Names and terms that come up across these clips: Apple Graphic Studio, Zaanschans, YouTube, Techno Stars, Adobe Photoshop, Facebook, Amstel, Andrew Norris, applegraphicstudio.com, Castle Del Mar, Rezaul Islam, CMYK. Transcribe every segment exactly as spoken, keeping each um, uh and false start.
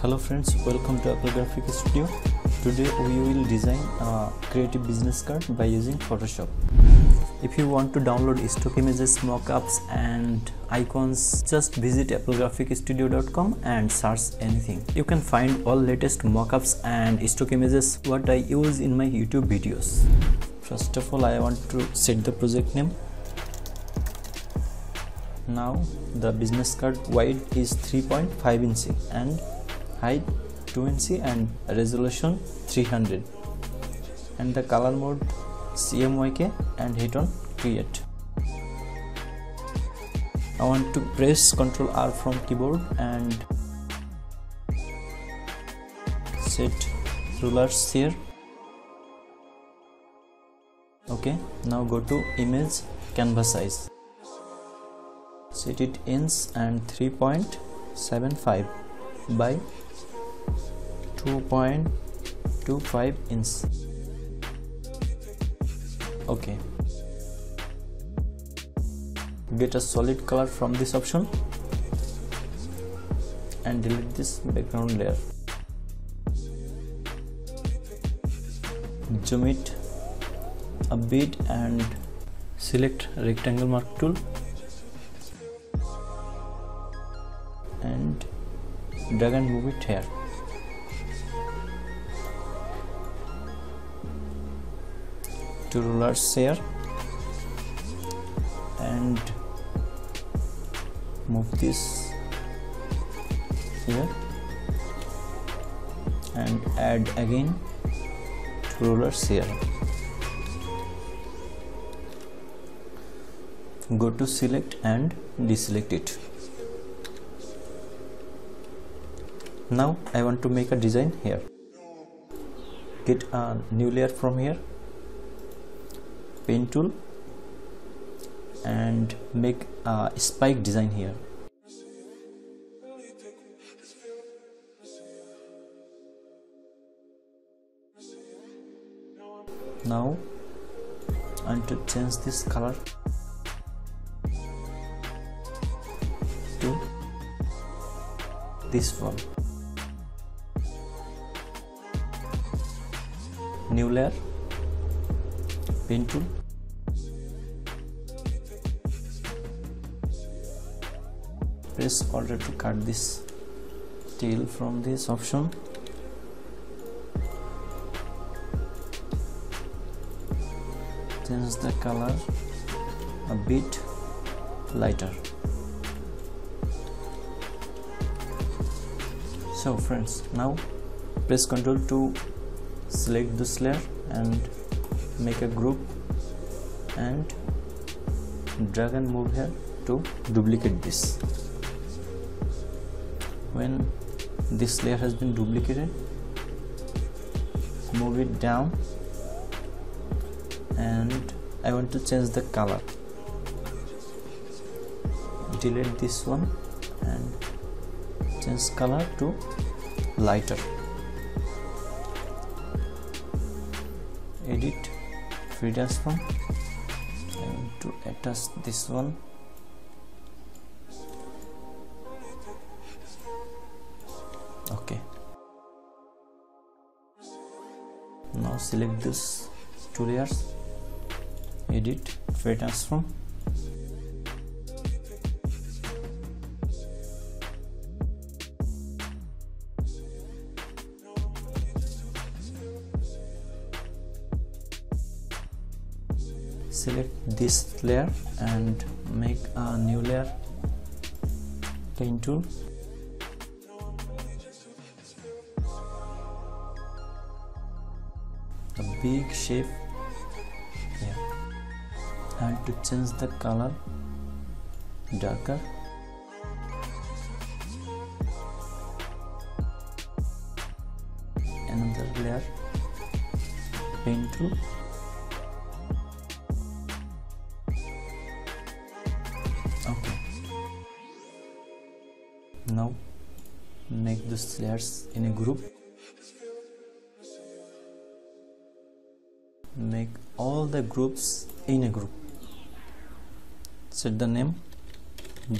Hello friends, welcome to Apple Graphic Studio. Today we will design a creative business card by using Photoshop. If you want to download stock images, mockups and icons, just visit apple graphic studio dot com and search anything. You can find all latest mockups and stock images what I use in my YouTube videos. First of all, I want to set the project name. Now the business card wide is three point five inches and height two inches and resolution three hundred, and the color mode C M Y K, and hit on create. I want to press control R from keyboard and set rulers here. Okay, now go to image canvas size, set it inch and three point seven five by two point two five inch. Okay, get a solid color from this option and delete this background layer. Zoom it a bit and select rectangle mark tool and drag and move it here. Two rulers here and move this here and add again two rulers here. Go to select and deselect it. Now I want to make a design here. Get a new layer from here, pen tool, and make a spike design here. Now I want to change this color to this one. New layer, pen tool, press order to cut this tail from this option. Change the color a bit lighter. So friends, now press control to select this layer and make a group and drag and move here to duplicate this. When this layer has been duplicated, move it down, and I want to change the color. Delete this one and change color to lighter. Edit free transform. I want to attach this one. Okay, now select this two layers, edit free transform, select this layer and make a new layer, pen tool, a big shape here, and to change the color darker, another layer, pen tool, now make these layers in a group, make all the groups in a group, set the name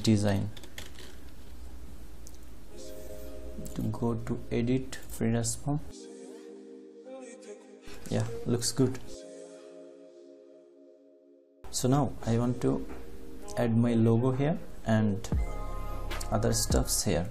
design. to go to edit, free transform. Yeah, looks good. So now I want to add my logo here and other stuffs here.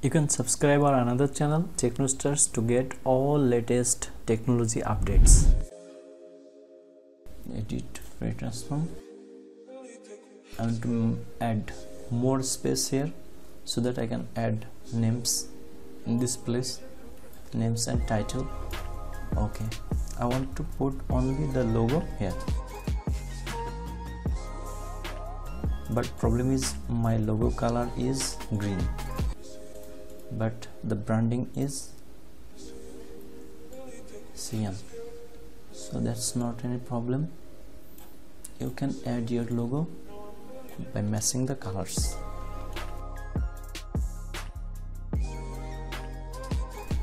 You can subscribe our another channel, Techno Stars, to get all latest technology updates. Edit, free transform. I want to add more space here so that I can add names in this place, names and title. Okay, I want to put only the logo here. But problem is my logo color is green, but the branding is C M, so that's not any problem. You can add your logo by matching the colors.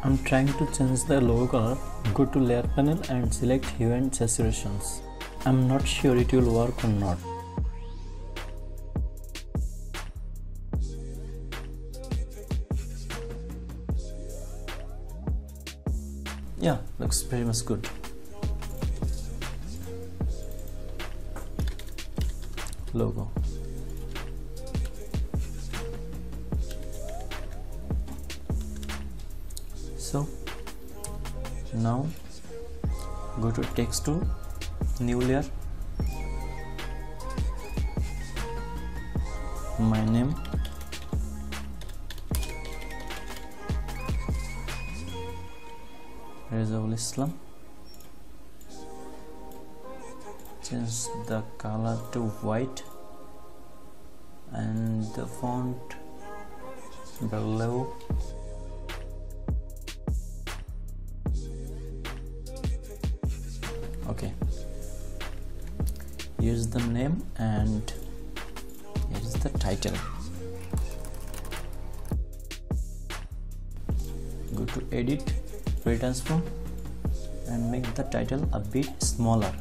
I'm trying to change the logo color. Go to layer panel and select hue and saturations. I'm not sure it will work or not. Yeah, looks pretty much good. Logo. So now go to text tool, new layer, my name. Rezaul Islam. Change the color to white and the font below. Okay, here's the name and here's the title. Go to edit, free transform, and make the title a bit smaller.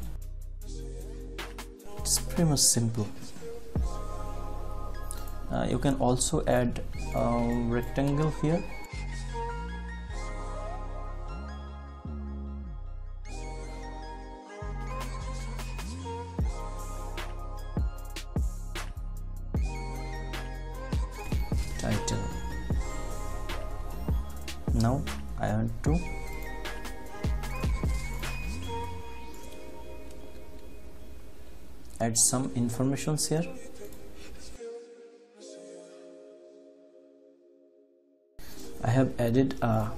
It's pretty much simple. Uh, you can also add a rectangle here. Title. Now I want to add some informations here. I have added a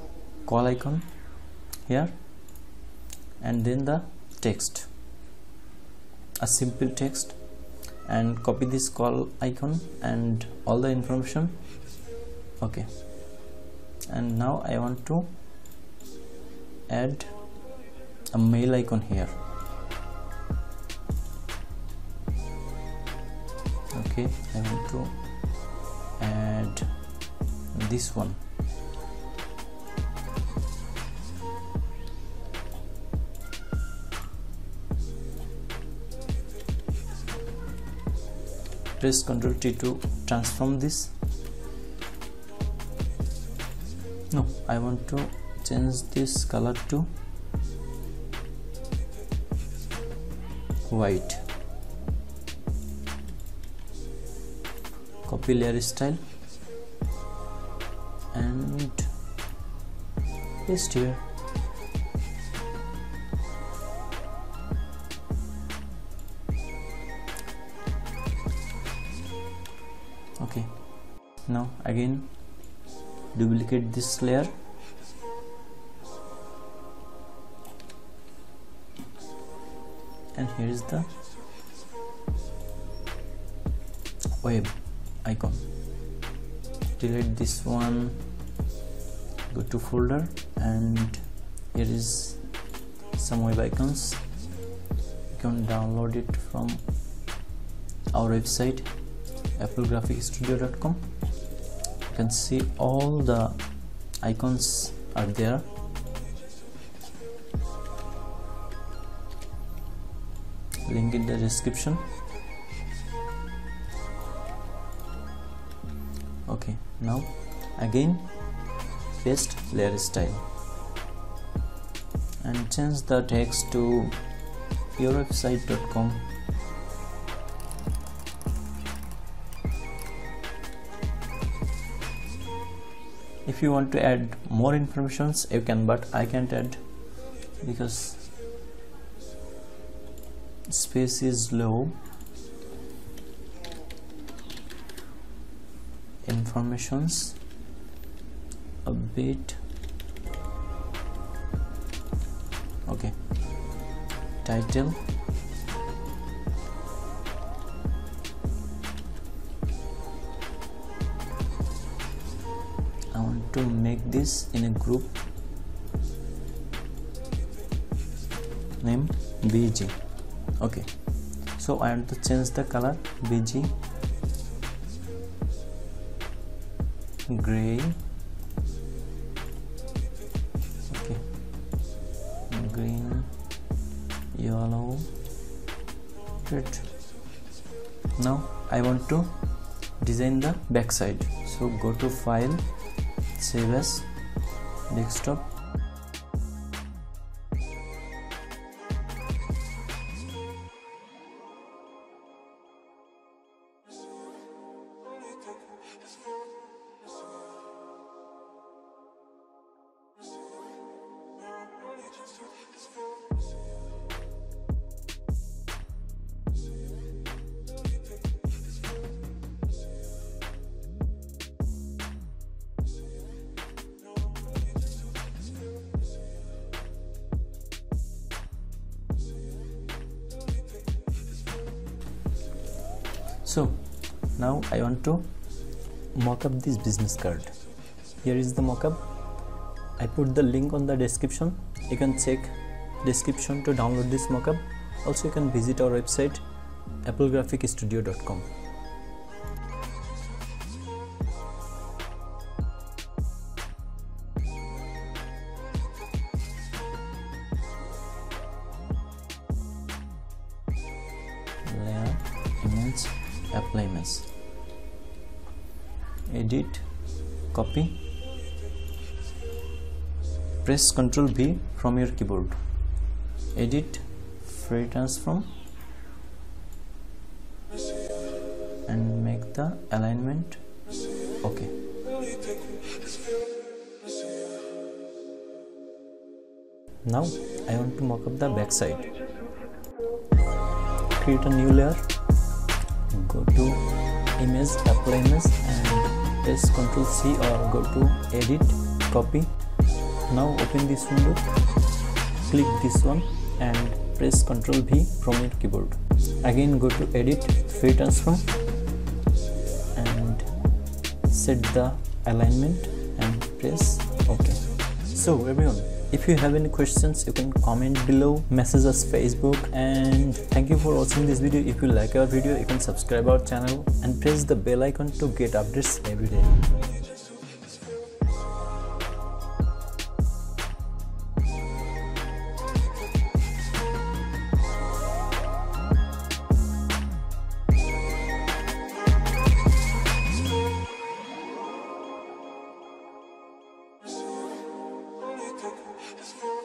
call icon here and then the text, a simple text, and copy this call icon and all the information. Okay, and now I want to add a mail icon here. Okay, I want to add this one. Press Ctrl T to transform this. No, I want to change this color to white. Copy layer style and paste here. Okay, now again duplicate this layer and here is the web icon. Delete this one, go to folder, and here is some web icons. You can download it from our website apple graphic studio dot com. You can see all the icons are there. Link in the description. Okay, now again paste layer style and change the text to your website dot com. If you want to add more informations you can, but I can't add because space is low. Informations a bit. Okay, title, I want to make this in a group name B G. Okay, so I want to change the color B G, gray. Okay, green, yellow. Good. Now I want to design the backside. So go to File, Save As, Desktop. So now I want to mock up this business card. Here is the mock-up. I put the link on the description. You can check description to download this mock-up. Also you can visit our website apple graphic studio dot com. Layer, image, apply image, edit, copy, press control V from your keyboard, edit, free transform, and make the alignment. Okay, now I want to mock up the backside. Create a new layer, go to image, apply image, and press control C or go to edit, copy. Now open this window, click this one and press control V from your keyboard. Again go to edit, free transform, and set the alignment and press OK. So everyone, if you have any questions you can comment below, message us Facebook, and thank you for watching this video. If you like our video you can subscribe our channel and press the bell icon to get updates every day. It's